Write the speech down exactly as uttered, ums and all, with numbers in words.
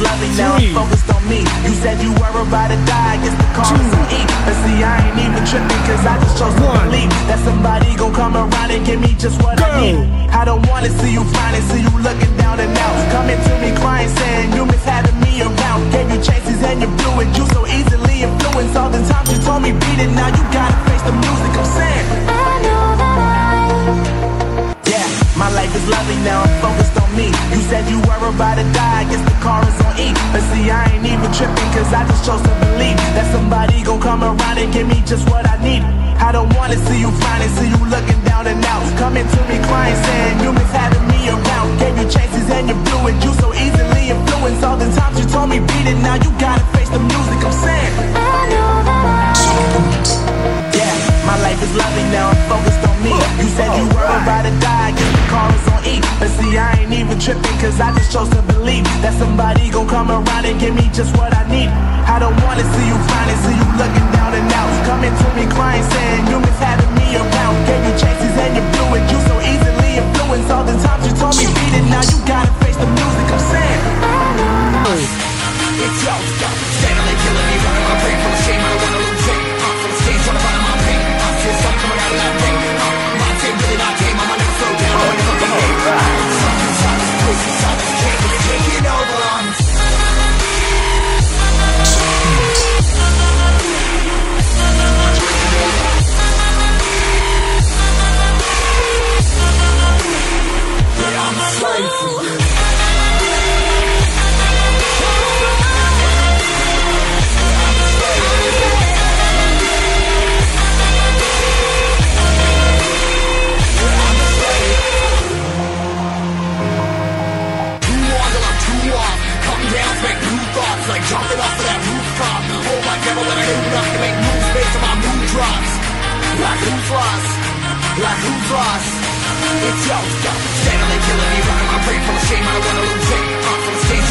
loving, now I'm focused on me. You said you were about to die, I guess the call is to eat. But see, I ain't even tripping, cause I just chose to believe that somebody gon' come around and give me just what I need. I don't wanna see you finally, see you looking down and out, coming to me crying, saying you miss having me around. Gave you chances and you blew it, you so easily influenced. All the times you told me beat it, now you gotta face the music, I'm saying I know that I, yeah, my life is lovely, now I'm focused on me. You said you were about to die, I guess the car is on E. But see, I ain't even tripping, cause I just chose to believe that somebody gon' come around and give me just what I need. I don't wanna see you finally, see you looking down and out, coming to me crying, saying you miss having me around. Gave you chances and you blew it, you so easily influenced. All the times you told me beat it, now you gotta face the music, I'm saying I know that I, yeah, my life is lovely, now I'm focused on me. You said you were about to die, I guess the car is on E. But see, I ain't even tripping, cause I just chose to believe that somebody gon' come around and give me just what I need. I don't wanna see you finally, see you looking down and out, coming to me crying, saying you miss having me around. Gave you chances and you blew it, you so easily influenced. All the times you told me beat it, now you gotta face the music, I'm saying it's y'all stop. Family killing me, running my brain from the shame, I don't wanna lose weight. I'm from the stage, trying to find my pain. I'm still stuck coming out of that pain. My team really not game, I'ma never slow down, I'ma never be late. Stuck inside this place, inside this cave, but it's taking over on me. It's y'all, y'all. Standing there killing me, running my brain full of shame, I don't wanna lose it. Off on the stage,